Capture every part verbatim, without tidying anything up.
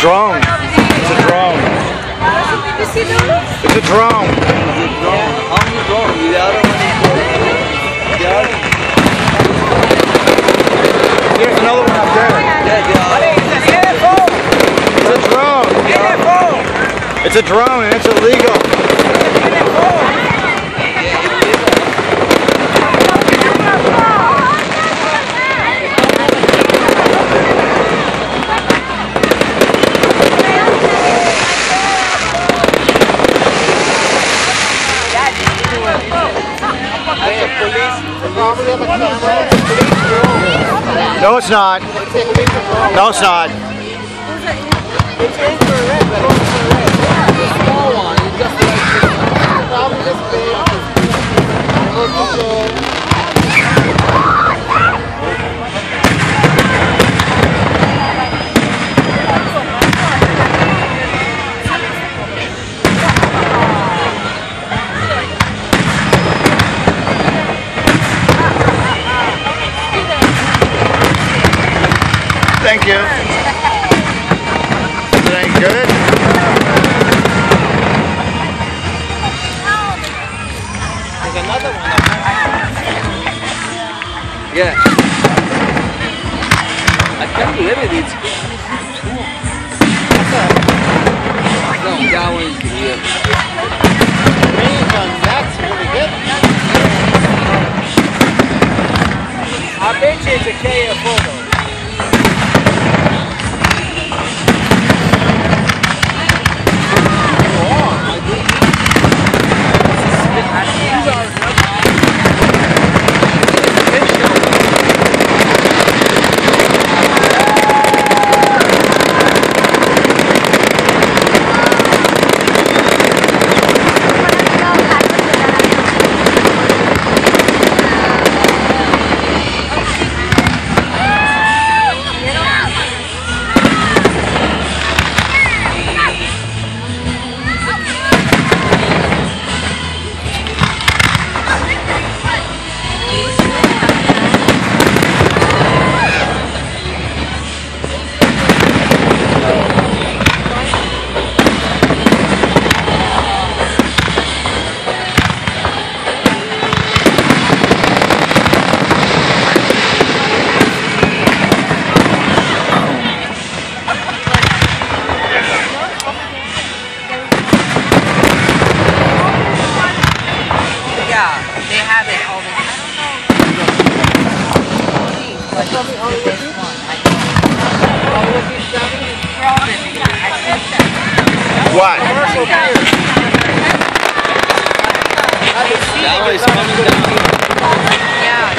drone. It's a drone. It's a drone. There's another one up there. It's a drone. It's a drone and it's illegal. No, it's not. No, it's not. Thank you. Is that good? There's another one up there. Yeah. I can't believe it. It's cool. No, that one is good. That's really good. I bet you it's a K F O though. What? That one is coming down.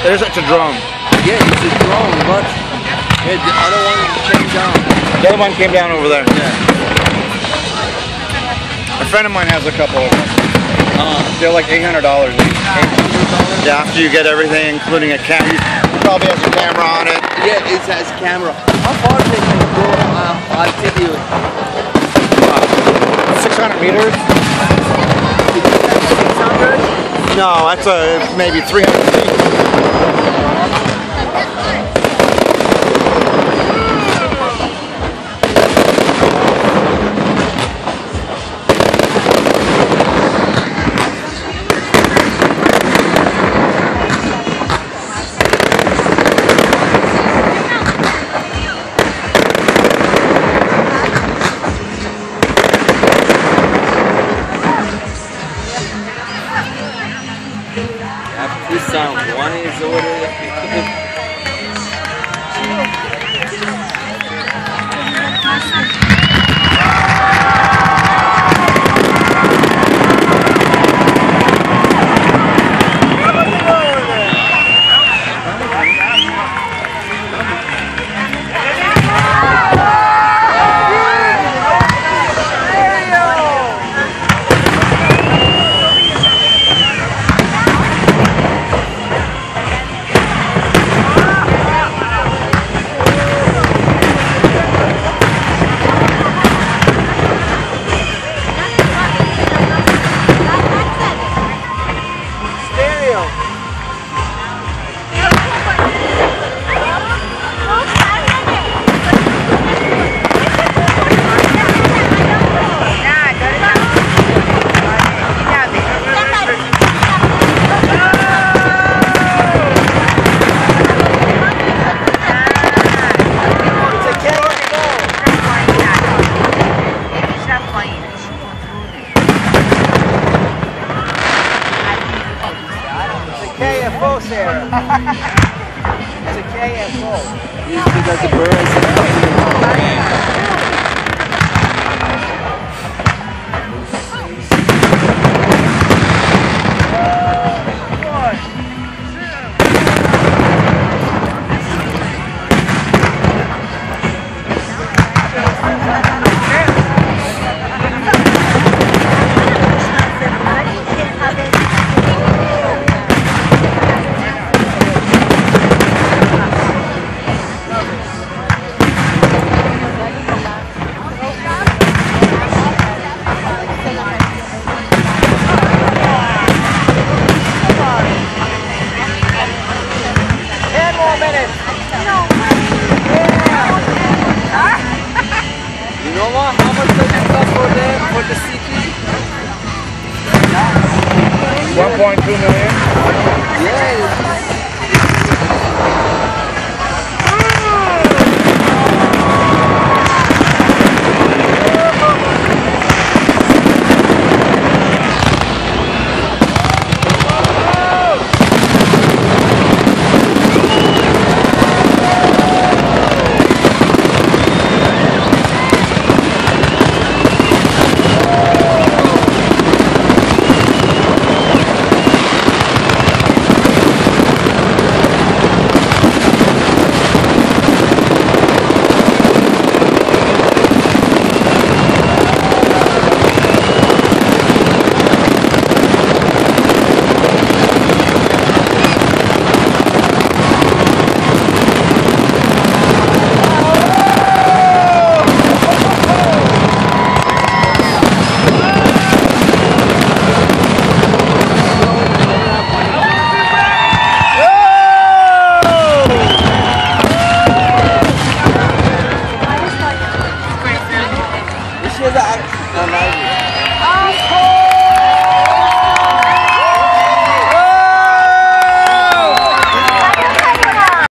There's such a drone. Yeah, it's a drone, but yeah, the other one came down. The other one came down over there. Yeah. A friend of mine has a couple of them. Uh, They're like eight hundred dollars. eight hundred dollars? Yeah, after you get everything, including a camera. It probably has a camera on it. Yeah, it has a camera. How far can you go? Uh, I'll tell you. Uh, six hundred meters? six hundred? No, that's a, maybe three hundred feet. some wines or whatever. K F O, Sarah. It's a K F O. It's because the birds are coming along. one point two million. Yes. I like it.